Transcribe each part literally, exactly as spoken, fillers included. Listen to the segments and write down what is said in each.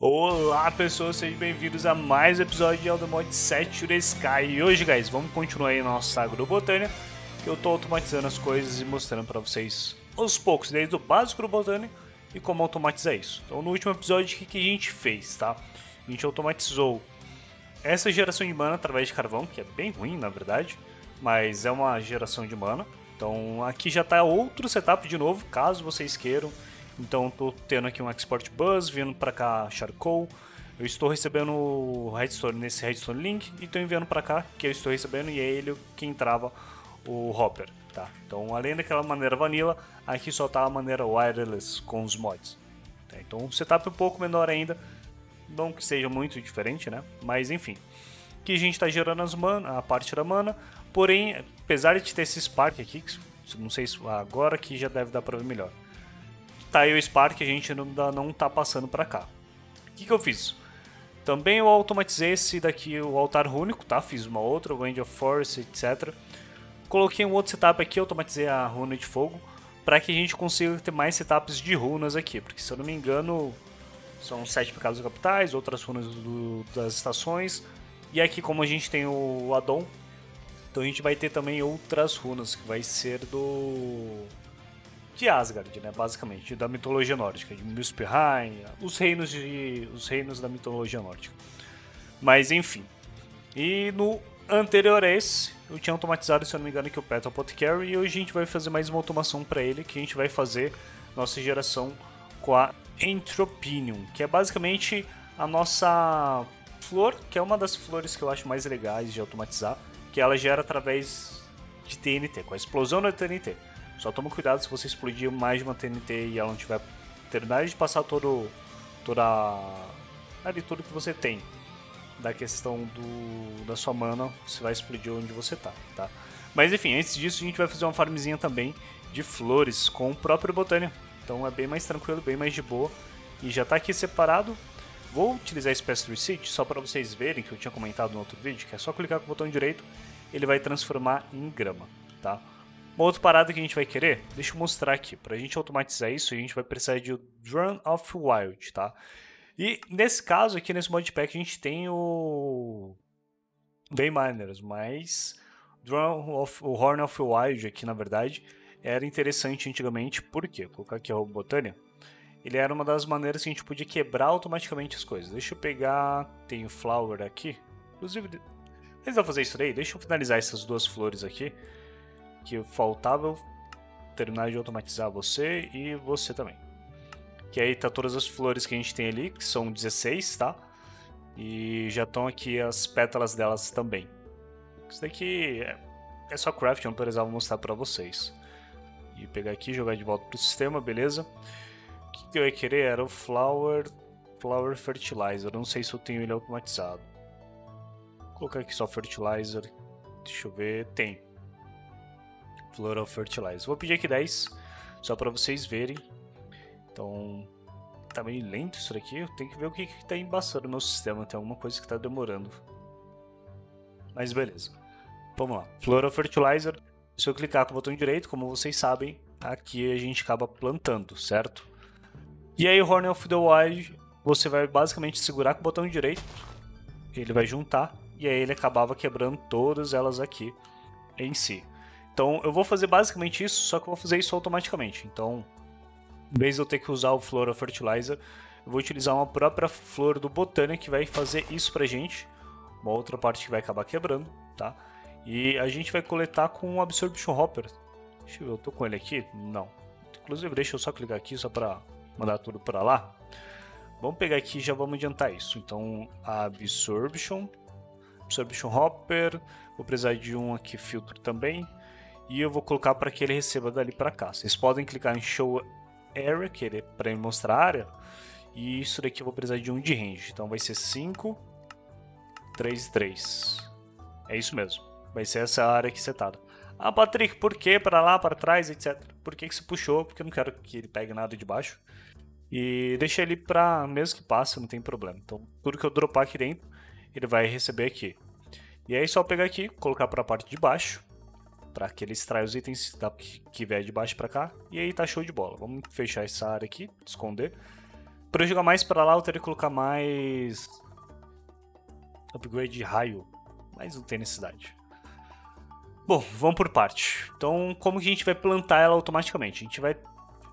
Olá pessoas, sejam bem-vindos a mais um episódio de Automate sete da Sky. E hoje, guys, vamos continuar aí a nossa saga do Botania, que eu tô automatizando as coisas e mostrando pra vocês aos poucos, desde o básico do Botania e como automatizar isso. Então no último episódio, o que, que a gente fez, tá? A gente automatizou essa geração de mana através de carvão, que é bem ruim na verdade, mas é uma geração de mana. Então aqui já tá outro setup de novo, caso vocês queiram. Então estou tendo aqui um Export Bus, vindo para cá Charcoal, eu estou recebendo o Redstone nesse Redstone Link e estou enviando para cá, que eu estou recebendo, e é ele que entrava o Hopper, tá? Então além daquela maneira Vanilla, aqui só está a maneira Wireless com os mods, tá? Então um setup um pouco menor ainda, não que seja muito diferente, né? Mas enfim, que a gente está gerando as mana, a parte da mana, porém, apesar de ter esse Spark aqui, não sei se agora que já deve dar para ver melhor. Tá aí o Spark, a gente não, não tá passando pra cá. O que, que eu fiz? Também eu automatizei esse daqui, o Altar Rúnico, tá? Fiz uma outra, o End of Forest, etcétera. Coloquei um outro setup aqui, automatizei a runa de fogo, para que a gente consiga ter mais setups de runas aqui. Porque se eu não me engano, são sete pecados capitais, outras runas do, das estações. E aqui como a gente tem o addon, então a gente vai ter também outras runas, que vai ser do... de Asgard, né, basicamente, da mitologia nórdica, de Muspelheim, os reinos de os reinos da mitologia nórdica. Mas enfim. E no anterior a esse, eu tinha automatizado, se eu não me engano, que o Petal Apothecary, e hoje a gente vai fazer mais uma automação para ele, que a gente vai fazer nossa geração com a Entropinnyum, que é basicamente a nossa flor, que é uma das flores que eu acho mais legais de automatizar, que ela gera através de T N T, com a explosão da T N T. Só toma cuidado se você explodir mais de uma T N T e ela não tiver terminado de passar todo, toda ali, tudo que você tem da questão do, da sua mana, você vai explodir onde você tá, tá? Mas enfim, antes disso a gente vai fazer uma farmzinha também de flores com o próprio Botania. Então é bem mais tranquilo, bem mais de boa. E já tá aqui separado. Vou utilizar Species Reset só para vocês verem que eu tinha comentado no outro vídeo, que é só clicar com o botão direito, ele vai transformar em grama, tá? Uma outra parada que a gente vai querer, deixa eu mostrar aqui, para a gente automatizar isso, a gente vai precisar de Drone of Wild, tá? E nesse caso aqui, nesse modpack, a gente tem o Vein Miners, mas Drone of, o Horn of Wild aqui, na verdade, era interessante antigamente, por quê? Vou colocar aqui o Botania, ele era uma das maneiras que a gente podia quebrar automaticamente as coisas. Deixa eu pegar, tem o Flower aqui, inclusive, antes de eu fazer isso daí, deixa eu finalizar essas duas flores aqui, que faltava eu terminar de automatizar você e você também. Que aí tá todas as flores que a gente tem ali, que são dezesseis, tá? E já estão aqui as pétalas delas também. Isso daqui é, é só craft, eu não precisava mostrar pra vocês. E pegar aqui, jogar de volta pro sistema, beleza? O que, que eu ia querer era o Flower, Floral Fertilizer, não sei se eu tenho ele automatizado. Vou colocar aqui só Fertilizer, deixa eu ver, tem. Floral Fertilizer. Vou pedir aqui dez, só para vocês verem. Então, tá meio lento isso daqui. Eu tenho que ver o que que tá embaçando no meu sistema. Tem alguma coisa que tá demorando. Mas beleza. Vamos lá. Floral Fertilizer. Se eu clicar com o botão direito, como vocês sabem, aqui a gente acaba plantando, certo? E aí, Horn of the Wild, você vai basicamente segurar com o botão direito. Ele vai juntar. E aí ele acabava quebrando todas elas aqui em si. Então eu vou fazer basicamente isso, só que eu vou fazer isso automaticamente. Então, em vez de eu ter que usar o Floral Fertilizer, eu vou utilizar uma própria flor do Botania que vai fazer isso pra gente. Uma outra parte que vai acabar quebrando, tá? E a gente vai coletar com um Absorption Hopper. Deixa eu ver, eu tô com ele aqui? Não. Inclusive, deixa eu só clicar aqui, só pra mandar tudo pra lá. Vamos pegar aqui e já vamos adiantar isso. Então, Absorption, Absorption Hopper, vou precisar de um aqui, filtro também. E eu vou colocar para que ele receba dali para cá. Vocês podem clicar em Show Area, que ele é para ele mostrar a área. E isso daqui eu vou precisar de um de range. Então vai ser cinco, três, três. É isso mesmo. Vai ser essa área aqui setada. Ah, Patrick, por que para lá, para trás, etcétera? Por que que você puxou? Porque eu não quero que ele pegue nada de baixo. E deixa ele para mesmo que passe, não tem problema. Então tudo que eu dropar aqui dentro, ele vai receber aqui. E aí só pegar aqui, colocar para a parte de baixo, para que ele extraia os itens que vier de baixo para cá. E aí tá show de bola. Vamos fechar essa área aqui, esconder. Pra eu jogar mais pra lá, eu teria que colocar mais upgrade de raio, mas não tem necessidade. Bom, vamos por parte. Então, como que a gente vai plantar ela automaticamente? A gente vai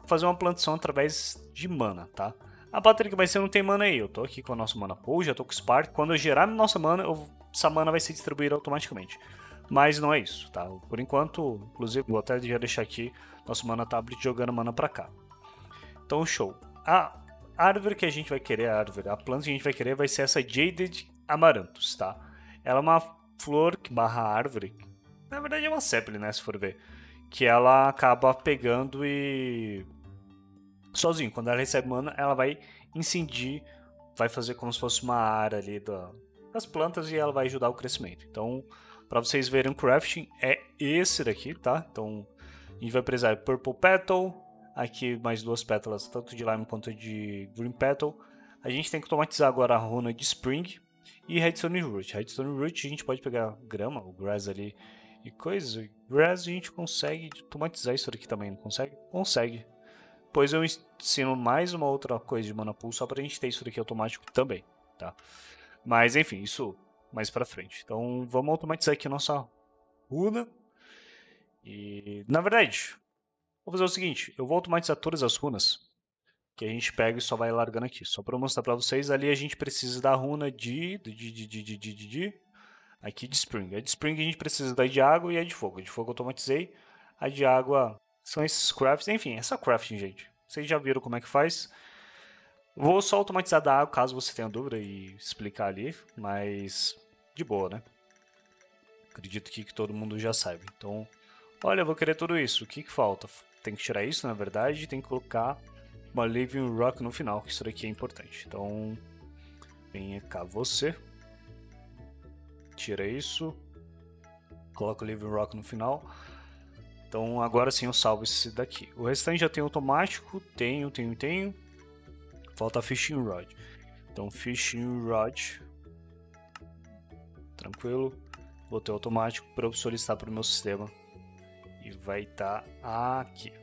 fazer uma plantação através de mana, tá? A bateria que vai ser não tem mana aí. Eu tô aqui com a nossa mana pool, já tô com o Spark. Quando eu gerar nossa mana, eu... essa mana vai ser distribuída automaticamente. Mas não é isso, tá? Por enquanto, inclusive, vou até já deixar aqui nosso mana tablet jogando mana pra cá. Então, show. A árvore que a gente vai querer, a árvore, a planta que a gente vai querer vai ser essa Jaded Amaranthus, tá? Ela é uma flor que barra árvore. Na verdade é uma sapling, né, se for ver. Que ela acaba pegando e... sozinho, quando ela recebe mana, ela vai incendiar, vai fazer como se fosse uma área ali da... das plantas e ela vai ajudar o crescimento. Então, pra vocês verem o crafting, é esse daqui, tá? Então, a gente vai precisar de Purple Petal, aqui mais duas pétalas, tanto de Lime quanto de Green Petal. A gente tem que automatizar agora a runa de Spring e Redstone Root. Redstone Root a gente pode pegar grama, o grass ali e coisa. Grass a gente consegue automatizar isso daqui também, não consegue? Consegue. Depois eu ensino mais uma outra coisa de mana pool só pra gente ter isso daqui automático também, tá? Mas enfim, isso mais pra frente. Então vamos automatizar aqui a nossa runa. E na verdade... vou fazer o seguinte, eu vou automatizar todas as runas que a gente pega e só vai largando aqui. Só para mostrar para vocês, ali a gente precisa da runa de, de, de, de, de, de, de... aqui de Spring. A de Spring a gente precisa da de água e a de fogo. A de fogo eu automatizei. A de água são esses crafts. Enfim, essa crafting, gente. Vocês já viram como é que faz. Vou só automatizar da água, caso você tenha dúvida, e explicar ali. Mas de boa, né? Acredito que, que todo mundo já saiba. Então, olha, eu vou querer tudo isso. O que, que falta? Tem que tirar isso, na verdade, tem que colocar uma Living Rock no final, que isso daqui é importante. Então, venha cá você, tira isso, coloca o Living Rock no final. Então, agora sim eu salvo esse daqui. O restante já tem automático, tenho, tenho, tenho. Falta Fishing Rod. Então, Fishing Rod, tranquilo, botei automático para eu solicitar para o meu sistema. E vai estar tá aqui.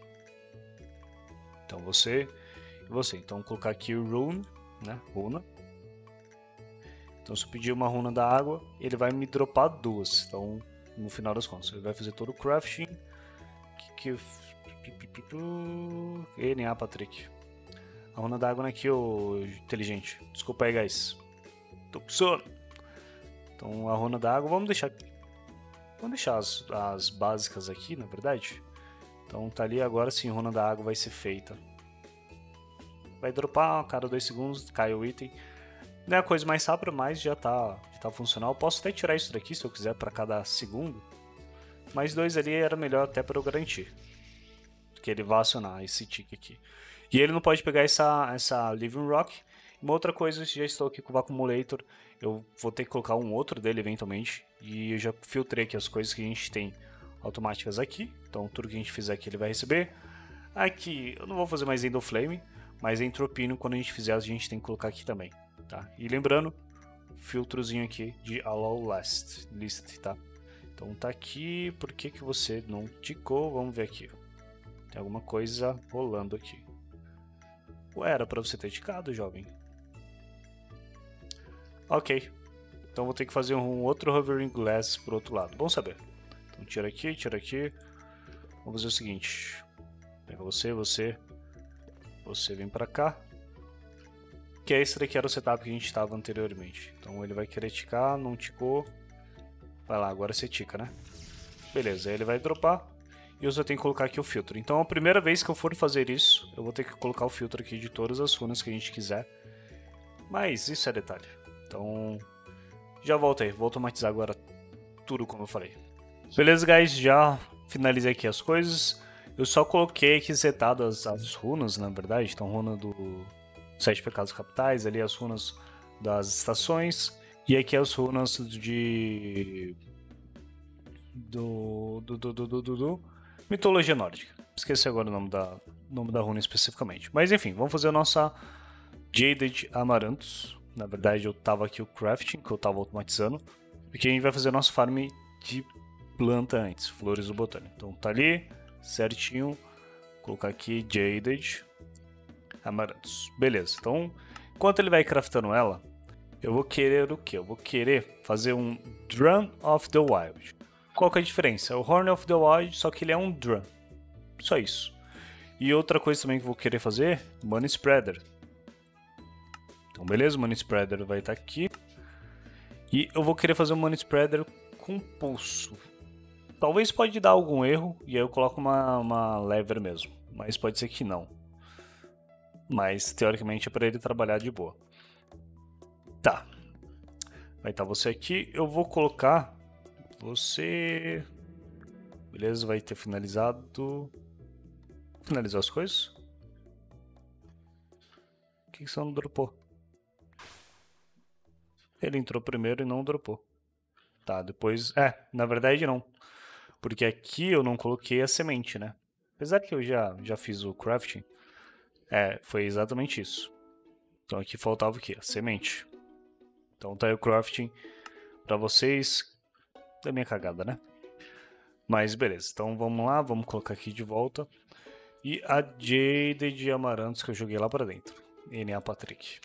Então você e você. Então vou colocar aqui o rune, né? Runa. Então se eu pedir uma runa da água, ele vai me dropar duas. Então no final das contas, ele vai fazer todo o crafting. Que que N A Patrick. A runa da água não é aqui, ô inteligente. Desculpa aí, guys. Tô com sono. Então a runa da água, vamos deixar aqui. Vamos deixar as, as básicas aqui, na verdade. Então tá ali, agora sim, runa da água vai ser feita. Vai dropar a cada dois segundos, cai o item. Não é a coisa mais rápida, mas já tá, já tá funcional. Eu posso até tirar isso daqui, se eu quiser, para cada segundo. Mas dois ali era melhor até para eu garantir que ele vai acionar esse tique aqui. E ele não pode pegar essa, essa Living Rock. Uma outra coisa, já estou aqui com o Accumulator, eu vou ter que colocar um outro dele eventualmente. E eu já filtrei aqui as coisas que a gente tem automáticas aqui. Então tudo que a gente fizer aqui ele vai receber. Aqui eu não vou fazer mais Endoflame, mas Entropinnyum quando a gente fizer a gente tem que colocar aqui também, tá? E lembrando, filtrozinho aqui de Allow Last List, tá? Então tá aqui, por que que você não ticou? Vamos ver aqui. Tem alguma coisa rolando aqui. Ou era pra você ter ticado, jovem? Ok, então vou ter que fazer um outro Hovering Glass pro outro lado, bom saber. Então tira aqui, tira aqui. Vamos fazer o seguinte. Pega você, você, você vem pra cá. Que é esse daqui era o setup que a gente estava anteriormente. Então ele vai querer ticar, não ticou. Vai lá, agora você tica, né? Beleza, aí ele vai dropar. E eu só tenho que colocar aqui o filtro. Então a primeira vez que eu for fazer isso, eu vou ter que colocar o filtro aqui de todas as runas que a gente quiser. Mas isso é detalhe. Então, já voltei. Vou automatizar agora tudo como eu falei. Beleza, guys? Já finalizei aqui as coisas. Eu só coloquei aqui setado as, as runas, na verdade. Então, runa do Sete Pecados Capitais, ali as runas das estações. E aqui as runas de... Do... Do... Do... Do... do, do, do. Mitologia Nórdica. Esqueci agora o nome da, nome da runa especificamente. Mas, enfim, vamos fazer a nossa Jaded Amaranthus. Na verdade eu tava aqui o crafting, que eu tava automatizando, porque a gente vai fazer nosso farm de planta antes, flores do Botânia. Então tá ali, certinho, vou colocar aqui Jaded. Amaranthus. Beleza, então enquanto ele vai craftando ela, eu vou querer o quê? Eu vou querer fazer um Drum of the Wild. Qual que é a diferença? O Horn of the Wild, só que ele é um Drum. Só isso. E outra coisa também que eu vou querer fazer, Money Spreader. Então beleza, o Money Spreader vai estar aqui. E eu vou querer fazer um Money Spreader com pulso. Talvez pode dar algum erro, e aí eu coloco uma, uma lever mesmo. Mas pode ser que não. Mas teoricamente é para ele trabalhar de boa. Tá. Vai estar você aqui. Eu vou colocar você... Beleza, vai ter finalizado... Finalizou as coisas? Por que que você não dropou? Ele entrou primeiro e não dropou. Tá, depois... É, na verdade não. Porque aqui eu não coloquei a semente, né? Apesar que eu já, já fiz o crafting. É, foi exatamente isso. Então aqui faltava o quê? A semente. Então tá aí o crafting pra vocês. Da minha cagada, né? Mas beleza, então vamos lá. Vamos colocar aqui de volta. E a Jaded Amaranthus que eu joguei lá pra dentro. N A Patrick.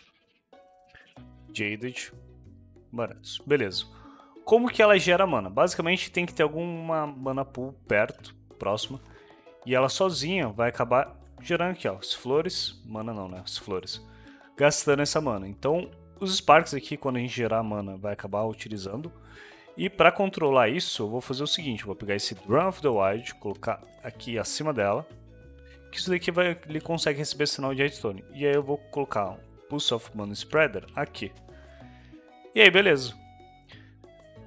Jaded Amaranthus. Beleza. Como que ela gera mana? Basicamente tem que ter alguma mana pool perto, próxima. E ela sozinha vai acabar gerando aqui, ó. As flores. Mana não, né? As flores. Gastando essa mana. Então os Sparks aqui, quando a gente gerar mana, vai acabar utilizando. E para controlar isso, eu vou fazer o seguinte. Vou pegar esse Drum of the Wild, colocar aqui acima dela. Que isso daqui vai, ele consegue receber sinal de redstone. E aí eu vou colocar um Pulse of Mana Spreader aqui. E aí, beleza.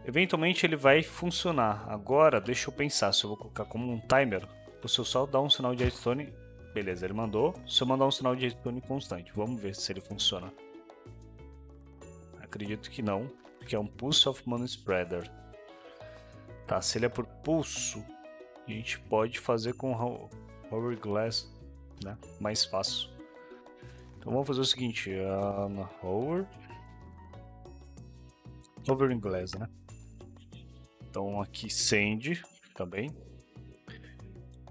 Eventualmente ele vai funcionar. Agora, deixa eu pensar se eu vou colocar como um timer. Se eu só dar um sinal de redstone... Beleza, ele mandou. Se eu mandar um sinal de redstone constante, vamos ver se ele funciona. Acredito que não, porque é um Pulse of Mana Spreader. Tá, se ele é por pulso, a gente pode fazer com... Hovering Glass, né? Mais fácil. Então vamos fazer o seguinte, um, Hover... Hovering Glass, né? Então aqui Send também.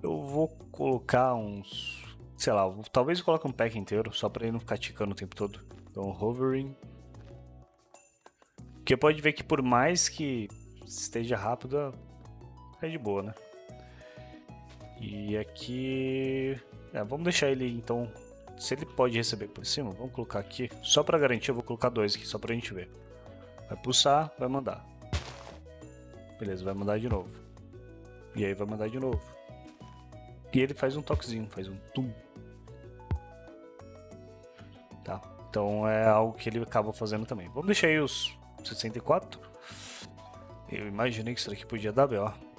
Eu vou colocar uns, sei lá, talvez eu coloque um pack inteiro, só para ele não ficar ticando o tempo todo. Então Hovering. Porque pode ver que por mais que esteja rápida, é de boa, né? E aqui... É, vamos deixar ele, então... Se ele pode receber por cima, vamos colocar aqui. Só pra garantir, eu vou colocar dois aqui, só pra gente ver. Vai pulsar, vai mandar. Beleza, vai mandar de novo. E aí vai mandar de novo. E ele faz um toquezinho, faz um tum. Tá, então é algo que ele acaba fazendo também. Vamos deixar aí os sessenta e quatro. Eu imaginei que isso daqui podia dar B O.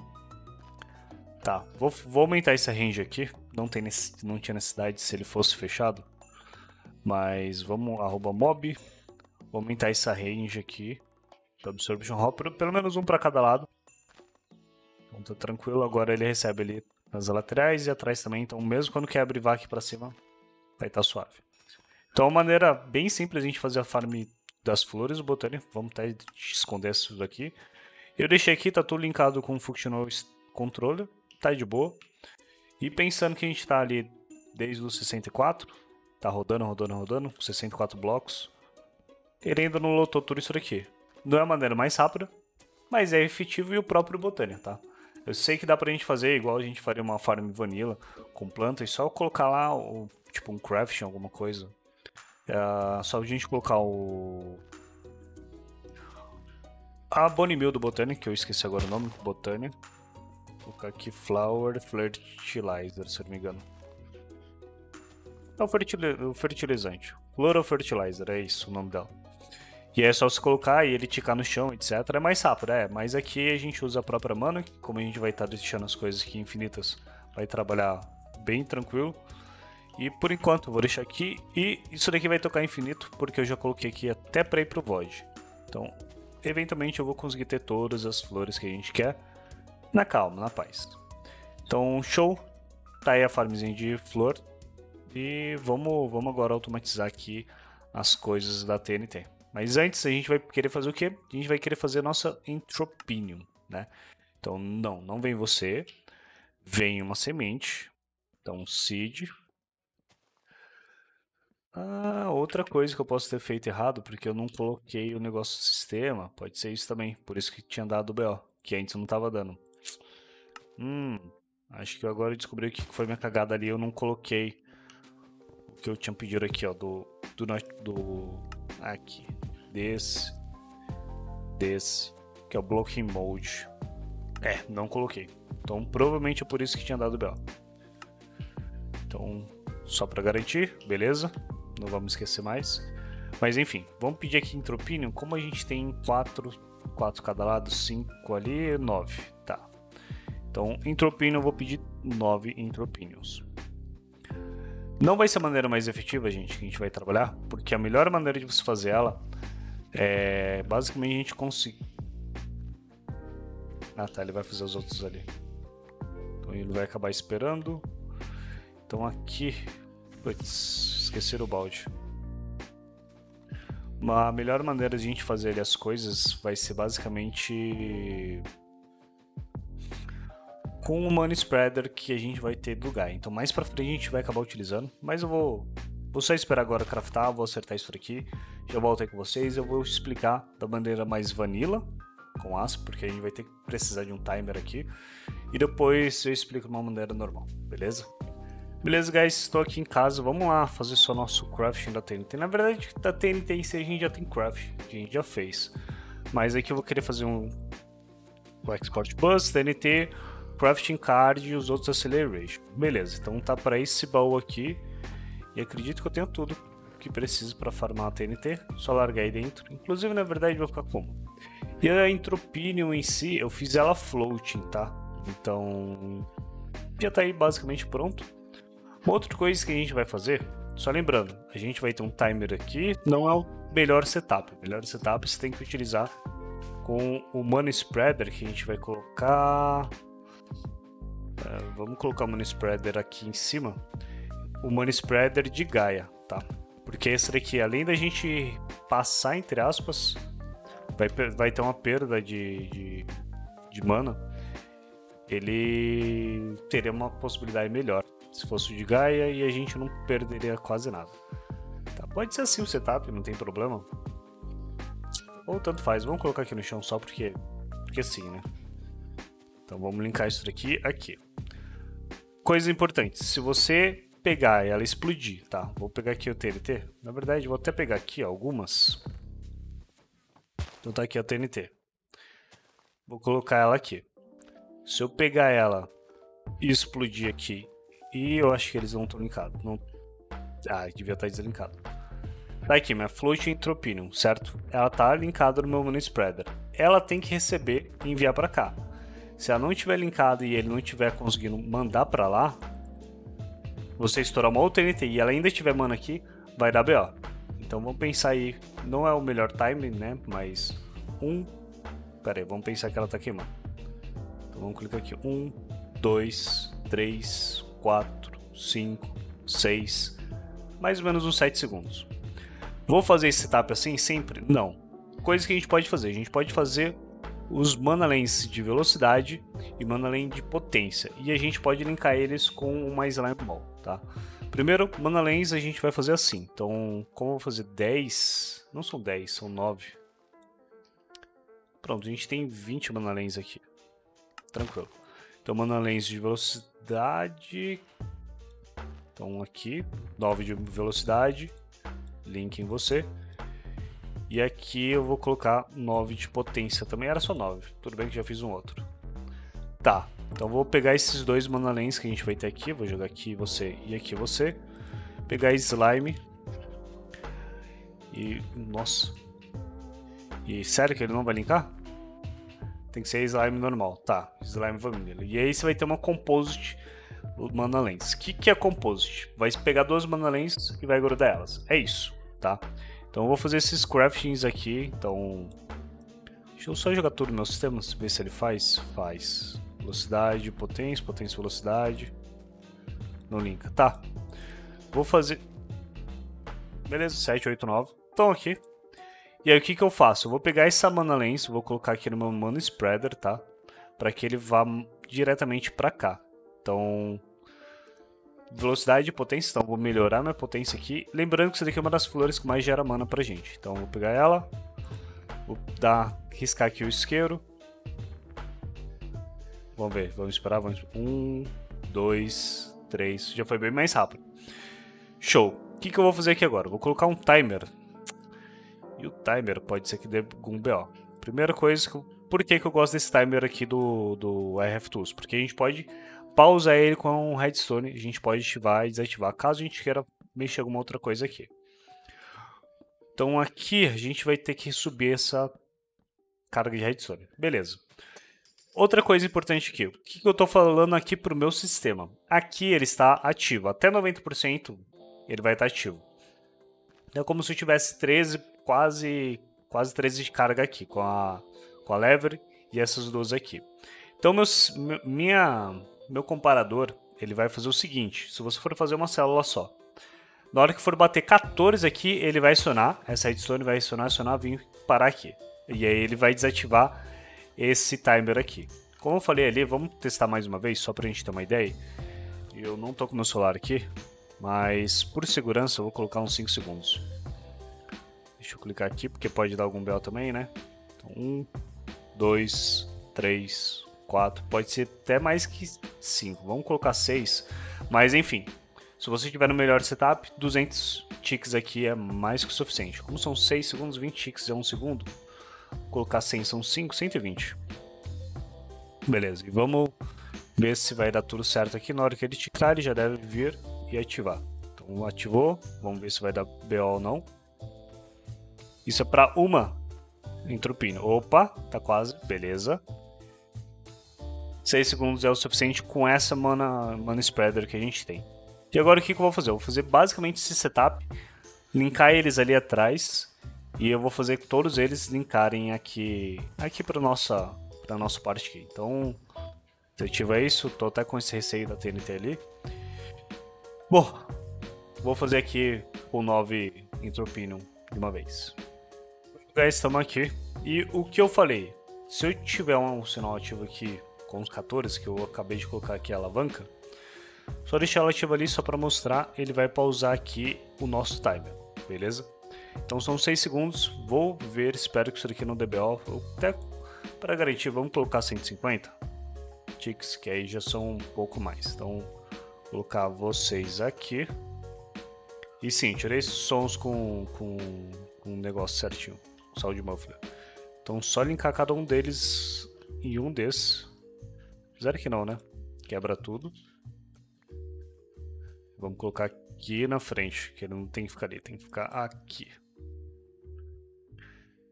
Tá, vou, vou aumentar esse range aqui, não, tem nesse, não tinha necessidade se ele fosse fechado. Mas vamos, arroba mob, vou aumentar essa range aqui, do Absorption Hopper, pelo menos um pra cada lado. Então tá tranquilo, agora ele recebe ali nas laterais e atrás também, então mesmo quando quer abrir aqui pra cima, vai estar suave. Então é uma maneira bem simples a gente fazer a farm das flores, o Botania, vamos até esconder isso daqui. Eu deixei aqui, tá tudo linkado com o Functional Controller. Tá de boa. E pensando que a gente tá ali desde os sessenta e quatro, tá rodando, rodando, rodando, sessenta e quatro blocos. Ele ainda não lotou tudo isso daqui. Não é a maneira mais rápida, mas é efetivo e o próprio Botania, tá? Eu sei que dá pra gente fazer igual a gente faria uma farm vanilla com plantas, só colocar lá o, tipo um crafting, alguma coisa. É, só a gente colocar o... A Bonimil do Botania, que eu esqueci agora o nome, Botania. Vou colocar aqui Floral Fertilizer, se eu não me engano. É o fertilizante. Floral Fertilizer, é isso o nome dela. E é só se colocar e ele ticar no chão, etcétera. É mais rápido, é. Mas aqui a gente usa a própria mana, que como a gente vai estar deixando as coisas aqui infinitas, vai trabalhar bem tranquilo. E por enquanto eu vou deixar aqui. E isso daqui vai tocar infinito, porque eu já coloquei aqui até pra ir pro Void. Então, eventualmente eu vou conseguir ter todas as flores que a gente quer. Na calma, na paz. Então, show. Tá aí a farmzinha de flor. E vamos, vamos agora automatizar aqui as coisas da T N T. Mas antes, a gente vai querer fazer o quê? A gente vai querer fazer a nossa Entropinnyum, né? Então, não, não vem você. Vem uma semente. Então, seed. Ah, outra coisa que eu posso ter feito errado, porque eu não coloquei o negócio do sistema. Pode ser isso também, por isso que tinha dado o B O, que antes eu não tava dando. Hum, acho que eu agora descobri o que foi minha cagada ali. Eu não coloquei o que eu tinha pedido aqui, ó, do... do... do aqui, desse, desse, que é o Blocking Mode. É, não coloquei. Então, provavelmente é por isso que tinha dado o B O. Então, só pra garantir, beleza? Não vamos esquecer mais. Mas enfim, vamos pedir aqui Entropinnyum. Como a gente tem quatro, quatro cada lado, cinco ali, nove. Tá. Então, Entropinnyum, eu vou pedir nove Entropinnyums. Não vai ser a maneira mais efetiva, gente, que a gente vai trabalhar, porque a melhor maneira de você fazer ela é basicamente a gente conseguir. Ah, tá, ele vai fazer os outros ali. Então ele vai acabar esperando. Então aqui... Putz, esqueceram o balde. Mas a melhor maneira de a gente fazer ali as coisas vai ser basicamente... com o Money Spreader que a gente vai ter do Gaia. Então mais pra frente a gente vai acabar utilizando. Mas eu vou... Vou só esperar agora craftar, vou acertar isso aqui. Já volto aí com vocês. Eu vou explicar da maneira mais vanilla, com aspas, porque a gente vai ter que precisar de um timer aqui. E depois eu explico de uma maneira normal, beleza? Beleza, guys, estou aqui em casa, vamos lá fazer só nosso crafting da T N T. Na verdade, da T N T em si a gente já tem crafting, a gente já fez. Mas aqui eu vou querer fazer um, um Export Bus, T N T, Crafting Card e os outros Acceleration. Beleza, então tá para esse baú aqui. E acredito que eu tenho tudo que preciso para farmar a T N T. Só largar aí dentro. Inclusive, na verdade, vai ficar como? E a Entropinnyum em si, eu fiz ela floating, tá? Então, já tá aí basicamente pronto. Uma outra coisa que a gente vai fazer, só lembrando, a gente vai ter um timer aqui, não é o melhor setup. O melhor setup você tem que utilizar com o Mana Spreader, que a gente vai colocar... Uh, vamos colocar o Mana Spreader aqui em cima. O Mana Spreader de Gaia, tá? Porque esse daqui, além da gente passar, entre aspas... Vai, vai ter uma perda de, de, de mana. Ele teria uma possibilidade melhor se fosse o de Gaia e a gente não perderia quase nada, tá? Pode ser assim o setup, não tem problema. Ou tanto faz, vamos colocar aqui no chão só porque, porque sim, né? Então vamos linkar isso daqui, aqui. Coisa importante, se você pegar e ela explodir, tá? Vou pegar aqui o T N T, na verdade vou até pegar aqui ó, algumas... Então tá aqui a T N T. Vou colocar ela aqui. Se eu pegar ela e explodir aqui... E eu acho que eles não estão linkados. Não... Ah, devia estar deslinkado. Tá aqui, minha Float Entropinnyum, certo? Ela tá linkada no meu Mana Spreader. Ela tem que receber e enviar pra cá. Se ela não estiver linkada e ele não estiver conseguindo mandar pra lá... Você estourar uma outra T N T e ela ainda tiver mana aqui, vai dar B O. Então vamos pensar aí, não é o melhor timing, né, mas um, pera aí, vamos pensar que ela tá queimando. Então vamos clicar aqui, um, dois, três, quatro, cinco, seis, mais ou menos uns sete segundos. Vou fazer esse setup assim sempre? Não. Coisa que a gente pode fazer, a gente pode fazer os Mana Lens de velocidade e Mana Lens de potência, e a gente pode linkar eles com uma Slime Ball, tá? Primeiro, Mana Lens a gente vai fazer assim, então como eu vou fazer dez, não são dez, são nove. Pronto, a gente tem vinte Mana Lens aqui, tranquilo. Então Mana Lens de velocidade, então aqui, nove de velocidade, link em você. E aqui eu vou colocar nove de potência também, era só nove, tudo bem que já fiz um outro. Tá. Então vou pegar esses dois Mana Lens que a gente vai ter aqui, vou jogar aqui você e aqui você. Pegar Slime. E, nossa. E sério que ele não vai linkar? Tem que ser Slime normal, tá, Slime Vanilla. E aí você vai ter uma Composite Mana Lens. O que, que é Composite? Vai pegar duas Mana Lens e vai grudar elas, é isso, tá? Então eu vou fazer esses craftings aqui, então... Deixa eu só jogar tudo no meu sistema, ver se ele faz, faz... Velocidade, potência, potência, velocidade. Não linka. Tá. Vou fazer. Beleza, sete, oito, nove. Estão aqui. E aí o que, que eu faço? Eu vou pegar essa Mana Lens, vou colocar aqui no meu Mana Spreader, tá? Pra que ele vá diretamente pra cá. Então. Velocidade e potência, então vou melhorar minha potência aqui. Lembrando que isso daqui é uma das flores que mais gera mana pra gente. Então eu vou pegar ela. Vou dar, riscar aqui o isqueiro. Vamos ver, vamos esperar. Vamos... Um, dois, três. Já foi bem mais rápido. Show. O que, que eu vou fazer aqui agora? Vou colocar um timer. E o timer pode ser que dê algum B O. Primeira coisa, que eu... por que, que eu gosto desse timer aqui do, do R F Tools? Porque a gente pode pausar ele com um redstone. A gente pode ativar e desativar caso a gente queira mexer alguma outra coisa aqui. Então aqui a gente vai ter que subir essa carga de redstone. Beleza. Outra coisa importante aqui. O que eu estou falando aqui para o meu sistema? Aqui ele está ativo. Até noventa por cento ele vai estar ativo. É como se eu tivesse treze, quase, quase treze de carga aqui com a, com a lever e essas duas aqui. Então meus, minha... meu comparador, ele vai fazer o seguinte, se você for fazer uma célula só, na hora que for bater quatorze aqui, ele vai acionar, essa redstone vai acionar, acionar, vir parar aqui. E aí ele vai desativar esse timer aqui. Como eu falei ali, vamos testar mais uma vez, só pra gente ter uma ideia. Eu não tô com meu celular aqui, mas por segurança eu vou colocar uns cinco segundos. Deixa eu clicar aqui, porque pode dar algum B O também, né? um, dois, três... quatro, pode ser até mais que cinco, vamos colocar seis, mas enfim, se você tiver no melhor setup, duzentos ticks aqui é mais que o suficiente. Como são seis segundos, vinte ticks é um segundo, vou colocar cem são cinco, cento e vinte. Beleza, e vamos ver se vai dar tudo certo aqui. Na hora que ele ticar, ele já deve vir e ativar. Então ativou, vamos ver se vai dar B O ou não. Isso é para uma entropina. Opa, tá quase, beleza. seis segundos é o suficiente com essa mana, mana spreader que a gente tem. E agora o que, que eu vou fazer? Eu vou fazer basicamente esse setup, linkar eles ali atrás, e eu vou fazer que todos eles linkarem aqui, aqui para nossa, para nossa parte aqui. Então, se ativa isso, tô até com esse receio da T N T ali. Bom, vou fazer aqui o nove Entropinnyum de uma vez. Guys, estamos aqui. E o que eu falei? Se eu tiver um sinal ativo aqui com os quatorze, que eu acabei de colocar aqui a alavanca, só deixar ela ativa ali só para mostrar, ele vai pausar aqui o nosso timer, beleza? Então são seis segundos, vou ver, espero que isso daqui não dê B O, até para garantir, vamos colocar cento e cinquenta ticks, que aí já são um pouco mais, então vou colocar vocês aqui, e sim, tirei esses sons com, com, com um negócio certinho, sal de Muffler, então só linkar cada um deles em um desses. Apesar que não, né? Quebra tudo. Vamos colocar aqui na frente, que ele não tem que ficar ali, tem que ficar aqui.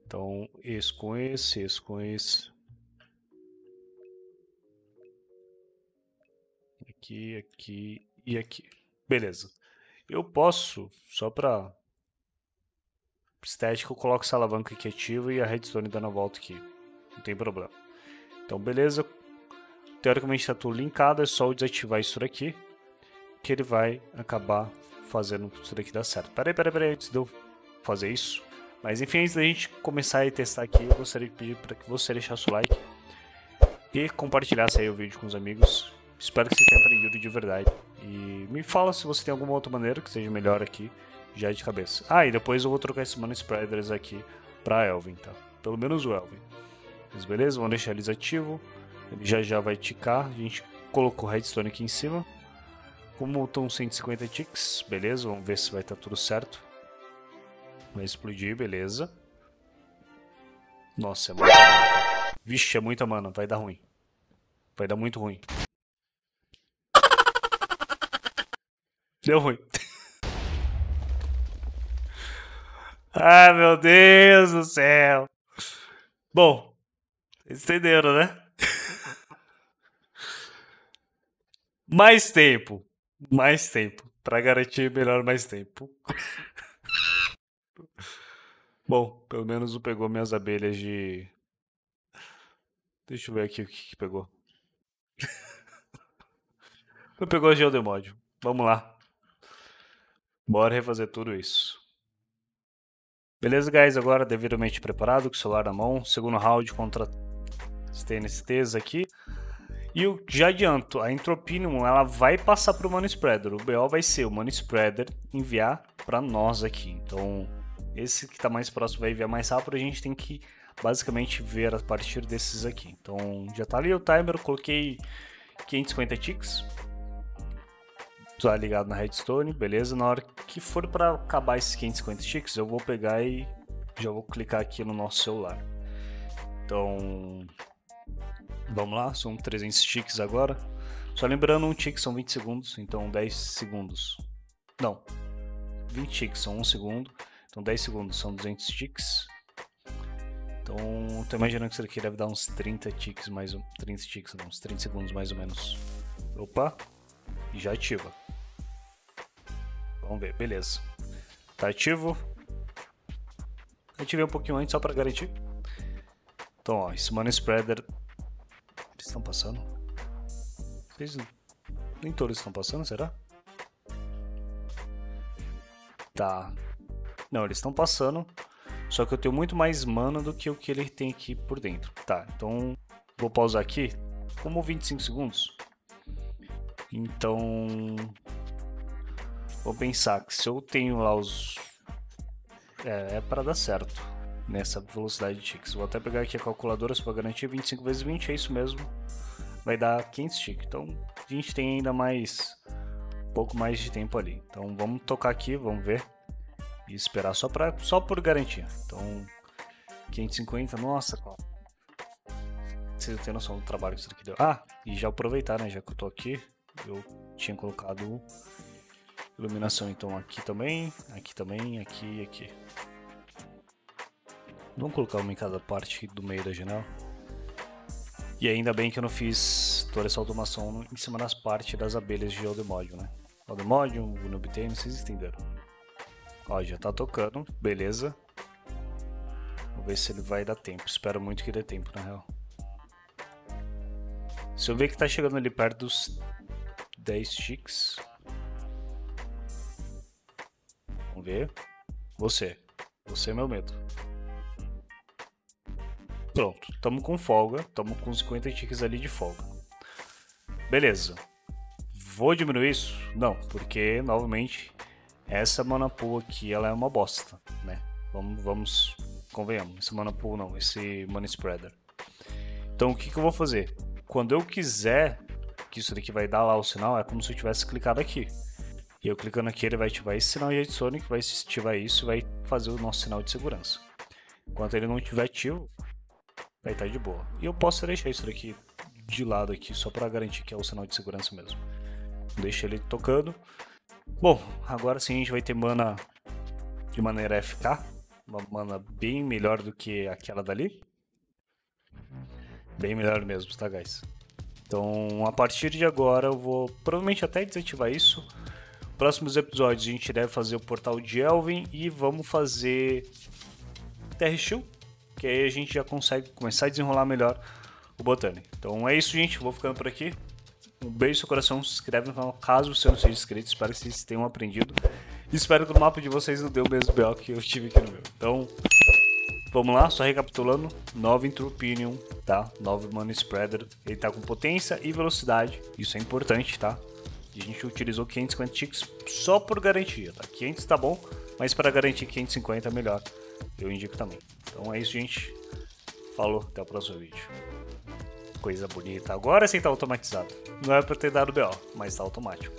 Então, esse com esse, esse com esse. Aqui, aqui e aqui. Beleza. Eu posso, só pra estética, eu coloco essa alavanca aqui ativa e a redstone dando a volta aqui. Não tem problema. Então, beleza. Teoricamente está tudo linkado, é só eu desativar isso daqui, que ele vai acabar fazendo isso daqui dar certo. Peraí, peraí, peraí, antes de eu fazer isso. Mas enfim, antes da gente começar e testar aqui, eu gostaria de pedir para que você deixasse o like e compartilhasse aí o vídeo com os amigos. Espero que você tenha aprendido de verdade. E me fala se você tem alguma outra maneira que seja melhor aqui, já de cabeça. Ah, e depois eu vou trocar esses Mana Spreaders aqui para Elven, tá? Pelo menos o Elven. Mas beleza, vamos deixar eles ativos. Ele já já vai ticar, a gente colocou o redstone aqui em cima. Como estão cento e cinquenta ticks, beleza, vamos ver se vai estar tudo certo. Vai explodir, beleza. Nossa, é muita mana. Vixe, é muita mana, vai dar ruim. Vai dar muito ruim. Deu ruim. Ai, meu Deus do céu. Bom, vocês entenderam, né? Mais tempo, mais tempo, para garantir melhor mais tempo. Bom, pelo menos não pegou minhas abelhas de... Deixa eu ver aqui o que, que pegou. Não pegou geodemódio. Vamos lá. Bora refazer tudo isso. Beleza, guys? Agora devidamente preparado, com o celular na mão. Segundo round contra as T N Ts aqui. E eu já adianto, a Entropinnyum ela vai passar para o Money Spreader. O B O vai ser o Money Spreader enviar para nós aqui. Então, esse que está mais próximo vai enviar mais rápido. A gente tem que basicamente ver a partir desses aqui. Então, já está ali o timer. Eu coloquei quinhentos e cinquenta ticks. Tá ligado na redstone, beleza? Na hora que for para acabar esses quinhentos e cinquenta ticks, eu vou pegar e já vou clicar aqui no nosso celular. Então, vamos lá, são trezentos ticks agora. Só lembrando, um tick são vinte segundos, então dez segundos. Não, vinte ticks são um segundo, então dez segundos são duzentos ticks. Então, tô imaginando que isso aqui deve dar uns trinta ticks, mais um, trinta ticks, não, uns trinta segundos mais ou menos. Opa, e já ativa. Vamos ver, beleza. Tá ativo. Ativei um pouquinho antes só para garantir. Então, ó, esse Money Spreader... Eles estão passando? Vocês... Nem todos estão passando, será? Tá. Não, eles estão passando. Só que eu tenho muito mais mana do que o que ele tem aqui por dentro. Tá, então... Vou pausar aqui. Como vinte e cinco segundos. Então... Vou pensar que se eu tenho lá os... É, é para dar certo. Nessa velocidade de ticks. Vou até pegar aqui a calculadora só para garantir. Vinte e cinco vezes vinte, é isso mesmo. Vai dar quinhentos ticks. Então a gente tem ainda mais um pouco mais de tempo ali. Então vamos tocar aqui, vamos ver. E esperar só, pra, só por garantia. Então quinhentos e cinquenta, nossa. Vocês não têm noção do trabalho que isso aqui deu. Ah, e já aproveitar, né, já que eu tô aqui. Eu tinha colocado iluminação então aqui também, aqui também, aqui e aqui. Vamos colocar uma em cada parte do meio da janela. E ainda bem que eu não fiz toda essa automação em cima das partes das abelhas de Aldemodium, né? Aldemodium, Nubtane, vocês entenderam. Ó, já tá tocando, beleza. Vamos ver se ele vai dar tempo, espero muito que dê tempo, na real. Se eu ver que tá chegando ali perto dos dez ticks. Vamos ver. Você, você é meu medo. Pronto, estamos com folga, estamos com cinquenta ticks ali de folga. Beleza. Vou diminuir isso? Não, porque, novamente, essa mana pool aqui, ela é uma bosta, né? Vamos, vamos convenhamos, esse mana pool não, esse money spreader. Então, o que, que eu vou fazer? Quando eu quiser que isso daqui vai dar lá o sinal, é como se eu tivesse clicado aqui. E eu clicando aqui, ele vai ativar esse sinal de Sonic, vai ativar isso e vai fazer o nosso sinal de segurança. Enquanto ele não estiver ativo... Vai estar de boa. E eu posso deixar isso daqui de lado aqui, só para garantir que é o sinal de segurança mesmo. Deixa ele tocando. Bom, agora sim a gente vai ter mana de maneira F K. Uma mana bem melhor do que aquela dali. Bem melhor mesmo, tá, guys? Então, a partir de agora eu vou provavelmente até desativar isso. Próximos episódios a gente deve fazer o portal de Elven e vamos fazer Terra Steel. Que aí a gente já consegue começar a desenrolar melhor o Botania. Então é isso, gente. Vou ficando por aqui. Um beijo no seu coração. Se inscreve no canal caso você não seja inscrito. Espero que vocês tenham aprendido. Espero que o mapa de vocês não dê o mesmo B O que eu tive aqui no meu. Então, vamos lá. Só recapitulando. nove Entropinnyum, tá? nove Money Spreader. Ele tá com potência e velocidade. Isso é importante, tá? A gente utilizou quinhentos e cinquenta ticks só por garantia, tá? quinhentos tá bom, mas para garantir quinhentos e cinquenta é melhor. Eu indico também. Então é isso, gente. Falou, até o próximo vídeo. Coisa bonita. Agora sim tá automatizado. Não é pra ter dado B O, mas tá automático.